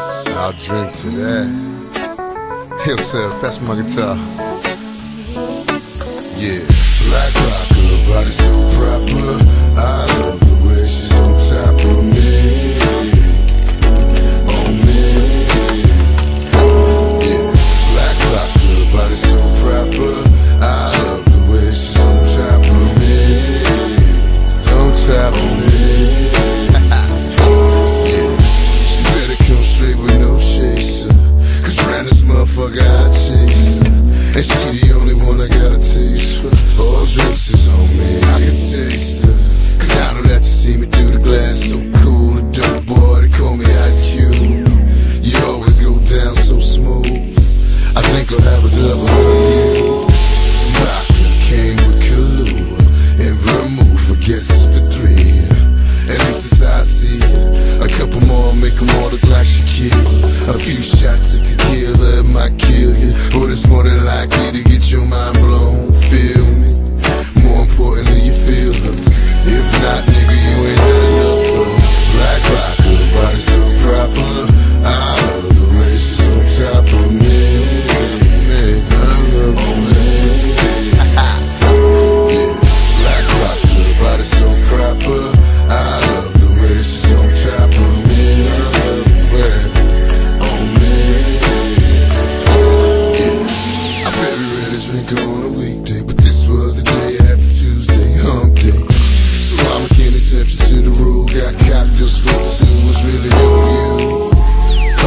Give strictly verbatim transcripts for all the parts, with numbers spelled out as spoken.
I'll drink to that. Yo, sir, pass my guitar. Yeah, Black Vodka, body so proper. I love the way she's on top of me. On me. Yeah, Black Vodka, body so proper. I love the way she's on top of me. On top of me. Yeah, she better come straight with no chaser. Cause round this motherfucker I chase her. And she the only one I gotta taste. All drinks is on me, I can taste her. Cause I know that you see me through the glass. So cool, a dope boy, they call me Ice Cube. You always go down so smooth. I think I'll have a double on you. Vodka came with Kahlua and vermouth, I guess it's the three. And this is how I see it. A couple more, make them all look like Shaquille. A few shots of tequila, it might kill you. But it's more than likely to get your mind blown. Feel me? More importantly, you feel her. If not, nigga, you ain't had enough for her. Black Vodka, body so proper. I love the way she's on top of me. I love on me. Yeah, Black Vodka, body so proper. I love the way she's on top of me. I love the way on me. Yeah, I very rarely drink her on a weekday. Was the day after Tuesday, hump day. So I became exception to the rule. Got cocktails for two, was really on you.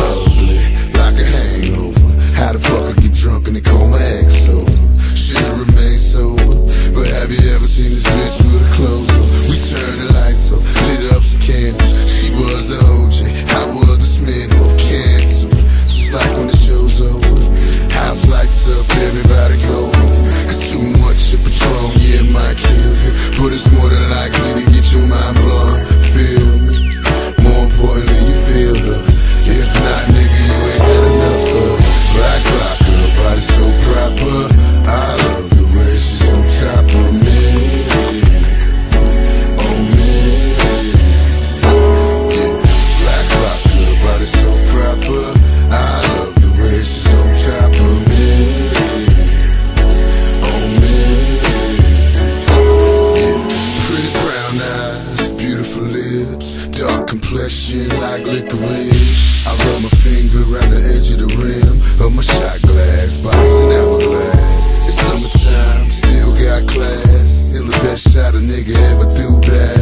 Ugly, like a hangover. How the fuck I get drunk and they call my ex over? Should've remained sober. But have you ever seen this bitch with a clothes on? We turned the lights on, lit up some candles. She was the O J, I was the Smith, both canceled. Just like when the show's over. House lights up, everybody go. But it's more than likely to get your mind blown. Feel me? More importantly, you feel her. If not, nigga, you ain't had enough for her. Black Vodka, her body so proper. I love the way she's on top of me. On me. Yeah, Black Vodka, her body so proper. I love the way she's on top of me. Dark complexion like licorice. I rub my finger around the edge of the rim of my shot glass, bottles and hourglass. It's summertime, still got class. Still the best shot a nigga ever threw back.